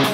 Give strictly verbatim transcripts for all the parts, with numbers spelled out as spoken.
So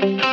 Thank you.